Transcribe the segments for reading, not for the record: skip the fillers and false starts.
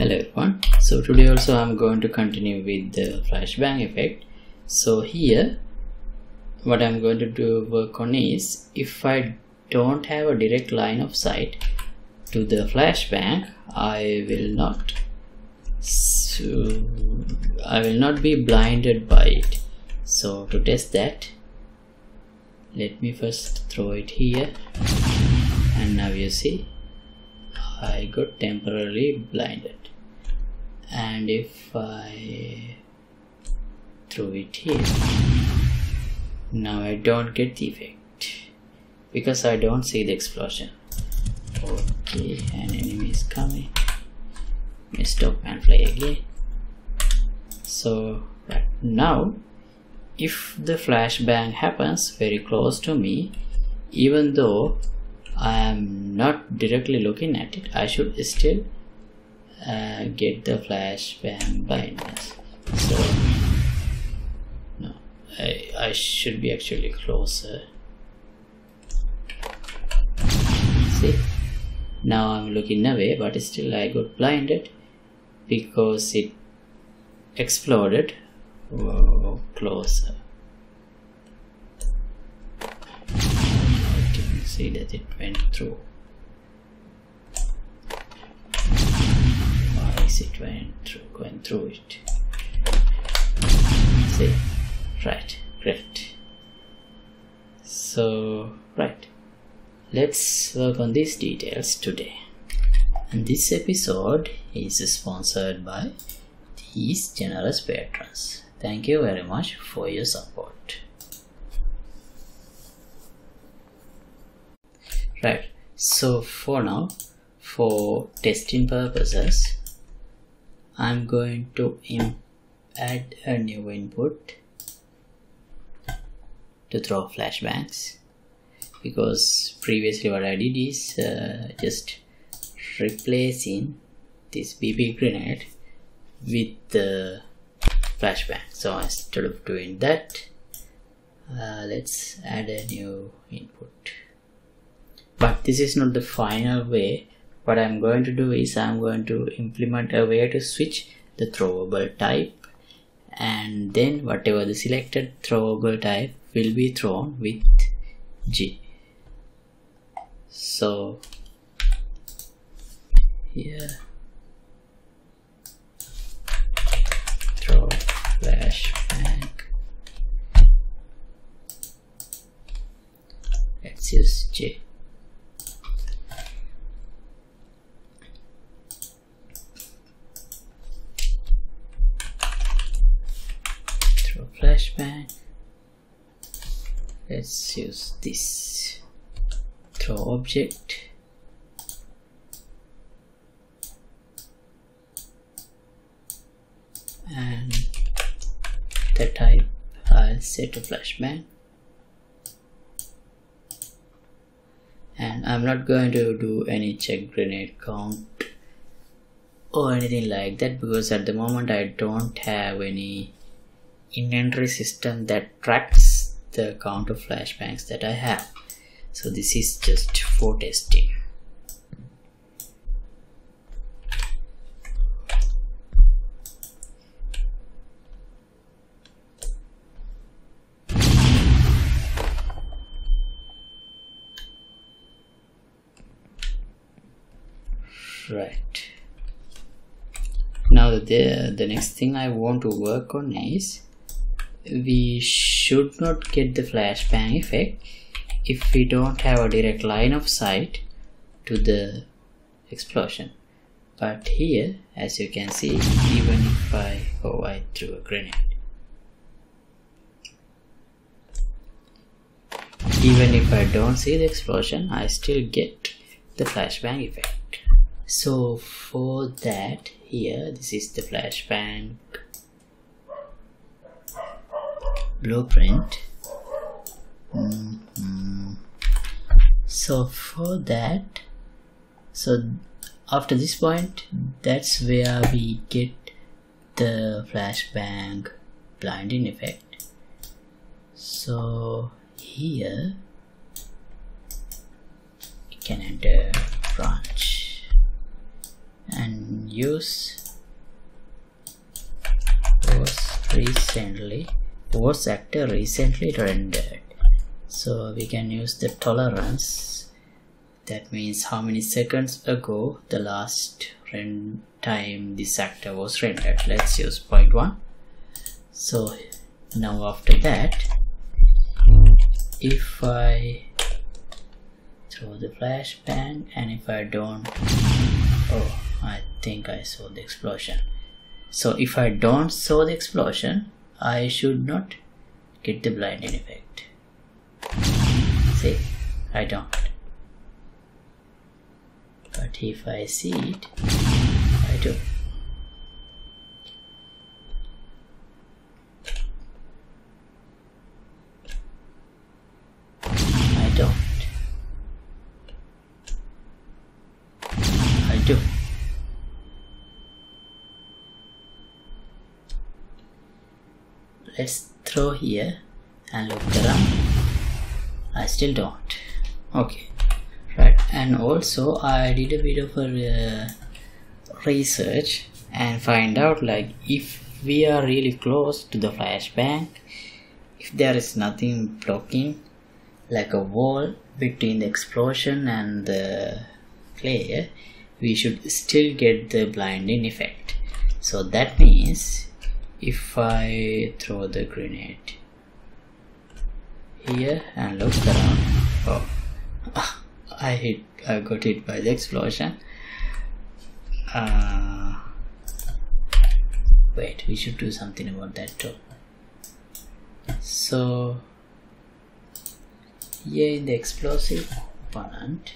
Hello everyone. So today also I'm going to continue with the flashbang effect. So here what I'm going to do work on is, if I don't have a direct line of sight to the flashbang, I will not be blinded by it. So to test that, let me first throw it here, and now you see I got temporarily blinded. And if I throw it here, now I don't get the effect because I don't see the explosion. Okay, an enemy is coming. Let's stop and fly again. So right now, if the flashbang happens very close to me, even though I am not directly looking at it, I should still get the flashbang blindness. So no, I should be actually closer. See, now I'm looking away, but still I got blinded because it exploded. Whoa, closer. See that it went through. Why is it going through it? See, right, great. So right, let's work on these details today. And this episode is sponsored by these generous patrons. Thank you very much for your support. Right, so for now, for testing purposes, I'm going to add a new input to throw flashbangs, because previously what I did is just replacing this BB grenade with the flashbang. So instead of doing that, let's add a new input. But this is not the final way. What I'm going to do is I'm going to implement a way to switch the throwable type, and then whatever the selected throwable type will be thrown with G. So here, throw flashbang. Let's use G. Flashbang. Let's use this throw object. And the type I'll set to flashbang. And I'm not going to do any check grenade count or anything like that, because at the moment I don't have any inventory system that tracks the count of flashbangs that I have. So this is just for testing. Right. Now the next thing I want to work on is, we should not get the flashbang effect if we don't have a direct line of sight to the explosion. But here, as you can see, even if I threw a grenade, even if I don't see the explosion, I still get the flashbang effect. So for that, here, this is the flashbang blueprint. So for that, so after this point, that's where we get the flashbang blinding effect. So here you can enter branch and use was actor recently rendered. So we can use the tolerance, that means how many seconds ago the last time this actor was rendered. Let's use 0.1. so now after that, if I throw the flashbang and if I don't, oh, I think I saw the explosion. So if I don't saw the explosion, I should not get the blinding effect. See, I don't. But if I see it, I do. I don't. I do. Let's throw here and look around. I still don't. Okay, right. And also I did a bit of a research and find out, like, if we are really close to the flashbang, if there is nothing blocking, like a wall between the explosion and the player, we should still get the blinding effect. So that means if I throw the grenade here and look around, oh, I got hit by the explosion. Wait, we should do something about that too. So here in the explosive component,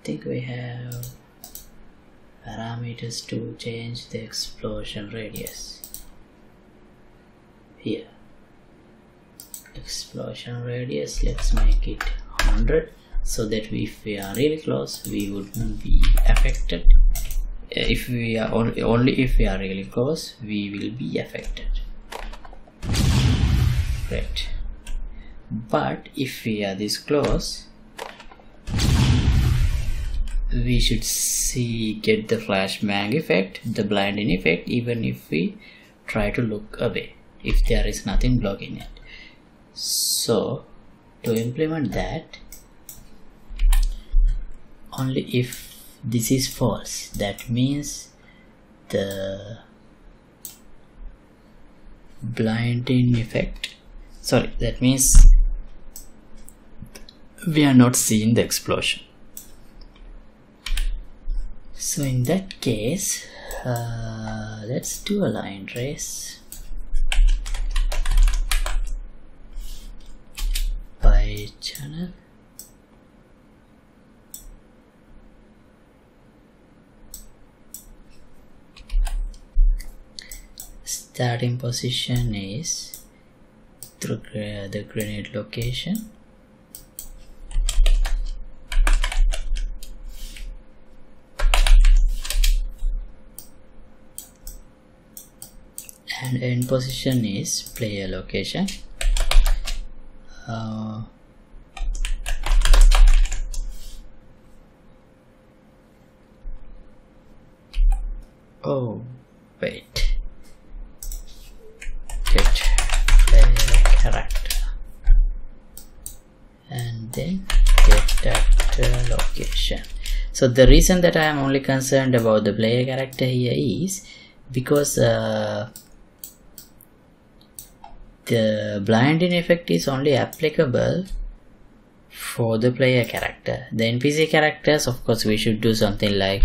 I think we have parameters to change the explosion radius. Here, explosion radius, let's make it 100, so that if we are really close, we wouldn't be affected. If we are only if we are really close, we will be affected. Great. But if we are this close, we should get the flashbang effect, the blinding effect, even if we try to look away, if there is nothing blocking it. So to implement that, only if this is false, that means the blinding effect, sorry, that means we are not seeing the explosion. So in that case, let's do a line trace channel. Starting position is through the grenade location, and end position is player location. Oh wait, get player character and then get actor location. So the reason that I am only concerned about the player character here is because the blinding effect is only applicable for the player character. The NPC characters, of course, we should do something like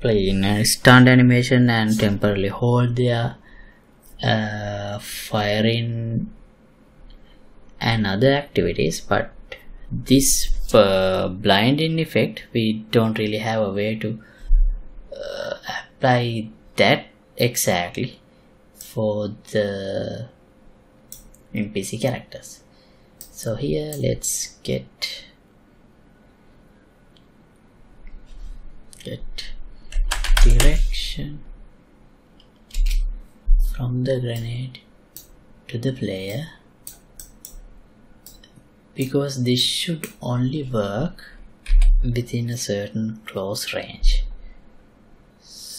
play in a stunt animation and temporarily hold their firing and other activities, but this blinding effect, we don't really have a way to apply that exactly for the NPC characters. So here, let's get direction from the grenade to the player, because this should only work within a certain close range.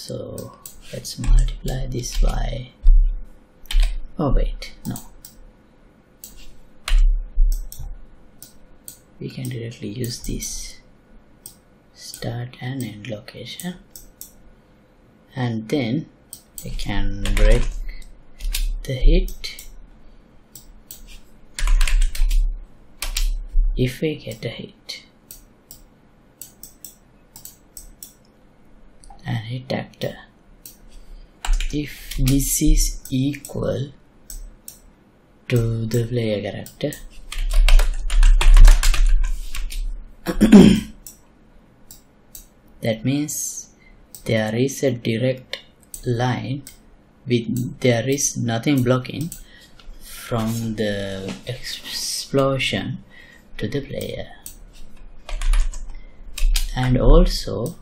So let's multiply this by, oh wait, no, we can directly use this start and end location, and then we can break the hit if we get a hit, and hit actor. If this is equal to the player character, that means there is a direct line with, there is nothing blocking from the explosion to the player. And also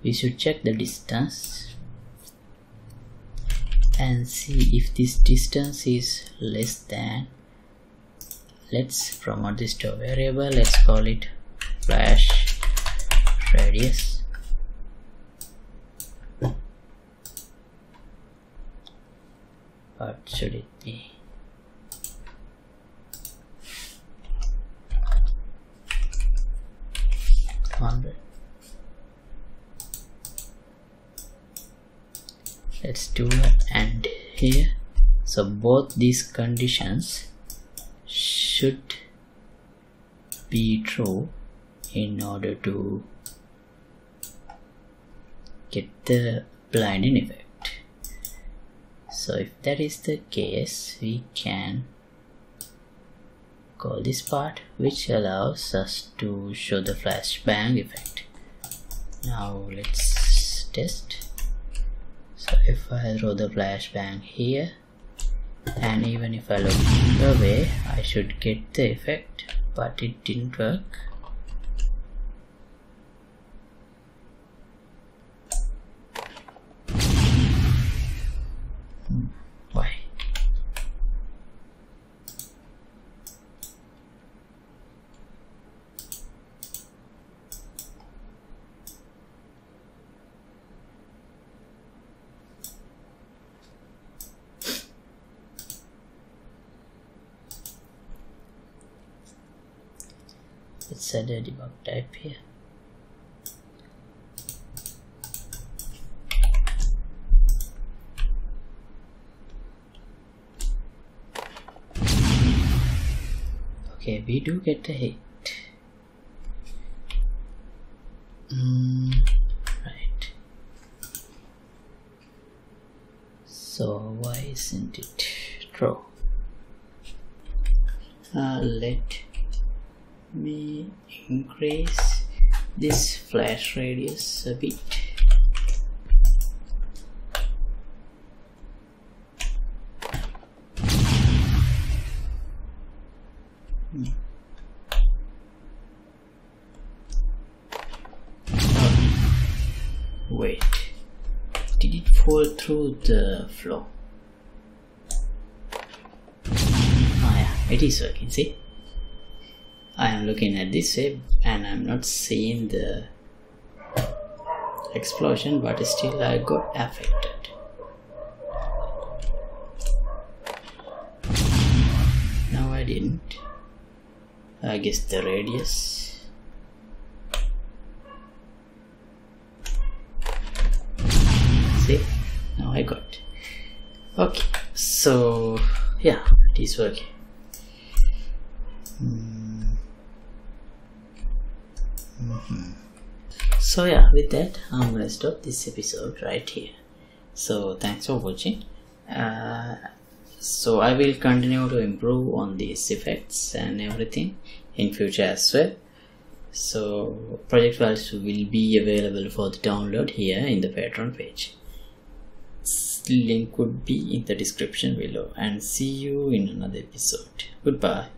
we should check the distance and see if this distance is less than, let's promote this to a variable, let's call it flash radius, what should it be, let's do and here. So both these conditions should be true in order to get the blinding effect. So if that is the case, we can call this part, which allows us to show the flashbang effect. Now let's test. So if I throw the flashbang here, and even if I look away, I should get the effect, but it didn't work. Let's add a debug type here. Okay, we do get a hit. Right. So why isn't it true? Let me increase this flash radius a bit. Oh, wait, did it fall through the floor? Oh yeah, it is working, see? I am looking at this web and I'm not seeing the explosion, but still I got affected. No, I didn't. I guess the radius. See? Now I got. Okay, so yeah, it is working. So yeah, with that I'm gonna stop this episode right here. So thanks for watching. So I will continue to improve on these effects and everything in future as well. So project files will be available for the download here in the Patreon page. Link would be in the description below, and see you in another episode. Goodbye.